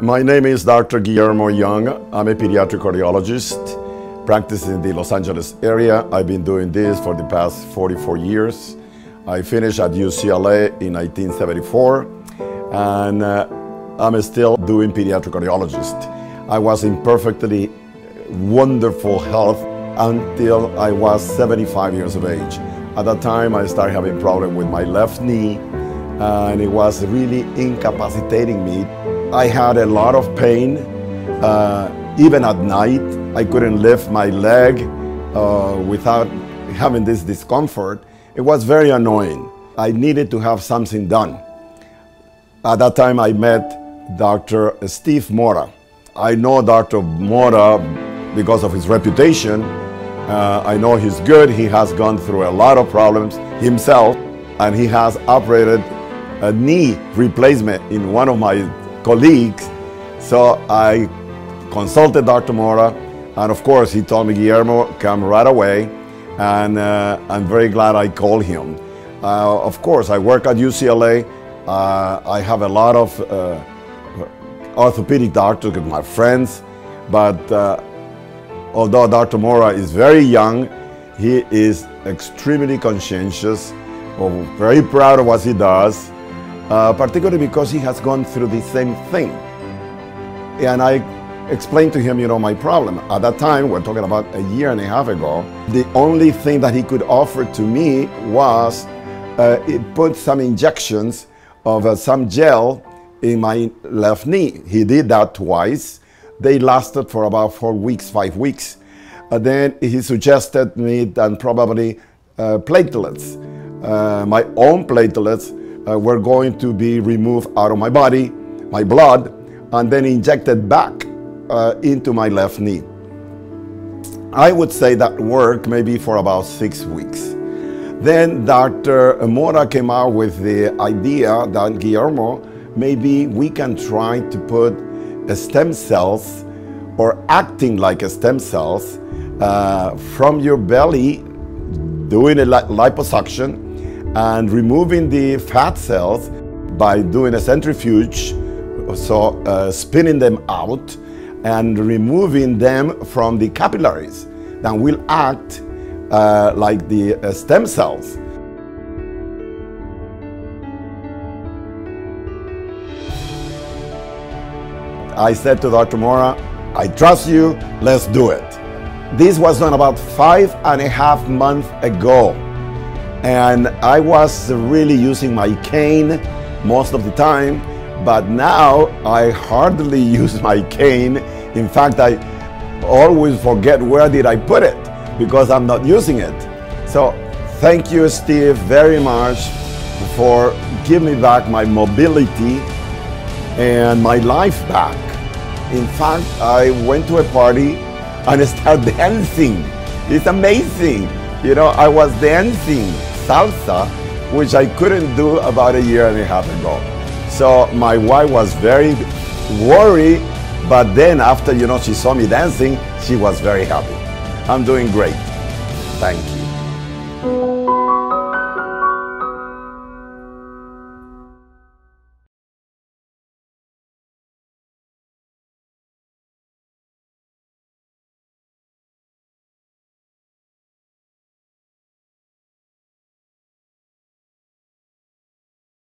My name is Dr. Guillermo Young. I'm a pediatric cardiologist practicing in the Los Angeles area. I've been doing this for the past 44 years. I finished at UCLA in 1974 and I'm still doing pediatric cardiologist. I was in perfectly wonderful health until I was 75 years of age. At that time I started having problems with my left knee and it was really incapacitating me. I had a lot of pain, even at night. I couldn't lift my leg without having this discomfort. It was very annoying. I needed to have something done. At that time I met Dr. Steve Mora. I know Dr. Mora because of his reputation. I know he's good. He has gone through a lot of problems himself and he has operated a knee replacement in one of my colleagues. So I consulted Dr. Mora and of course he told me, Guillermo, come right away, and I'm very glad I called him. Of course I work at UCLA. I have a lot of orthopedic doctors with my friends, but although Dr. Mora is very young, he is extremely conscientious, very proud of what he does. Particularly because he has gone through the same thing. And I explained to him, you know, my problem. At that time, we're talking about a year and a half ago, the only thing that he could offer to me was put some injections of some gel in my left knee. He did that twice. They lasted for about 4 weeks, 5 weeks. Then he suggested me that probably platelets, my own platelets, were going to be removed out of my body, my blood, and then injected back into my left knee. I would say that worked maybe for about 6 weeks. Then Dr. Mora came out with the idea that, Guillermo, maybe we can try to put stem cells or acting like stem cells from your belly, doing a liposuction, and removing the fat cells by doing a centrifuge, so spinning them out and removing them from the capillaries that will act like the stem cells. I said to Dr. Mora, I trust you, let's do it. This was done about 5.5 months ago. And I was really using my cane most of the time, but now I hardly use my cane. In fact, I always forget where did I put it because I'm not using it. So thank you, Steve, very much for giving me back my mobility and my life back. In fact, I went to a party and I started dancing. It's amazing. You know, I was dancing salsa, which I couldn't do about a year and a half ago. So my wife was very worried, but then after, you know, she saw me dancing, she was very happy. I'm doing great. Thank you.